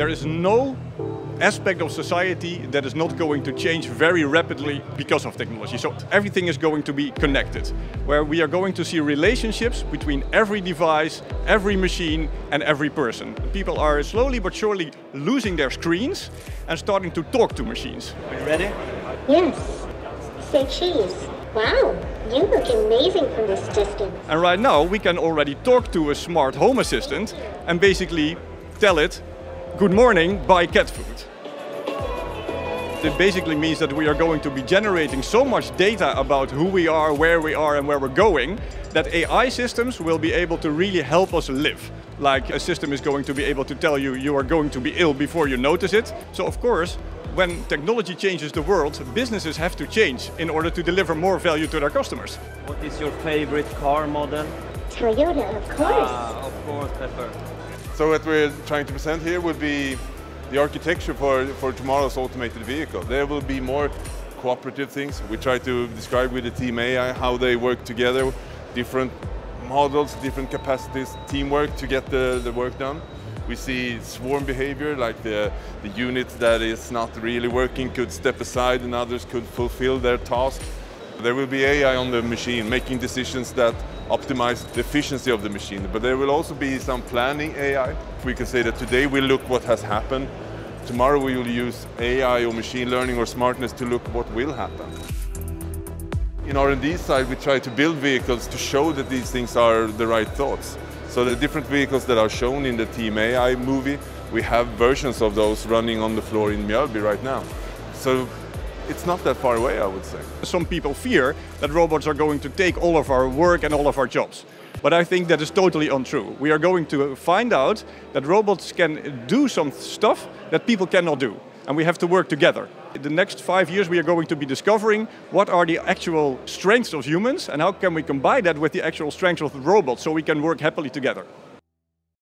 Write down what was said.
There is no aspect of society that is not going to change very rapidly because of technology. So everything is going to be connected, where we are going to see relationships between every device, every machine and every person. People are slowly but surely losing their screens and starting to talk to machines. Are you ready? Yes. Say cheese. Wow, you look amazing from this distance. And right now we can already talk to a smart home assistant and basically tell it, "Good morning, buy cat food." It basically means that we are going to be generating so much data about who we are, where we are and where we're going, that AI systems will be able to really help us live. Like a system is going to be able to tell you you are going to be ill before you notice it. So of course, when technology changes the world, businesses have to change in order to deliver more value to their customers. What is your favorite car model? Toyota, of course. Ah, of course, Pepper. So what we're trying to present here would be the architecture for tomorrow's automated vehicle. There will be more cooperative things. We try to describe with the team AI how they work together, different models, different capacities, teamwork to get the work done. We see swarm behavior, like the unit that is not really working could step aside and others could fulfill their task. There will be AI on the machine making decisions that optimize the efficiency of the machine, but there will also be some planning AI. We can say that today we look what has happened, tomorrow we will use AI or machine learning or smartness to look what will happen. In R&D side, we try to build vehicles to show that these things are the right thoughts. So the different vehicles that are shown in the Team AI movie, we have versions of those running on the floor in Mjölby right now. So it's not that far away, I would say. Some people fear that robots are going to take all of our work and all of our jobs. But I think that is totally untrue. We are going to find out that robots can do some stuff that people cannot do. And we have to work together. In the next 5 years we are going to be discovering what are the actual strengths of humans and how can we combine that with the actual strengths of robots so we can work happily together.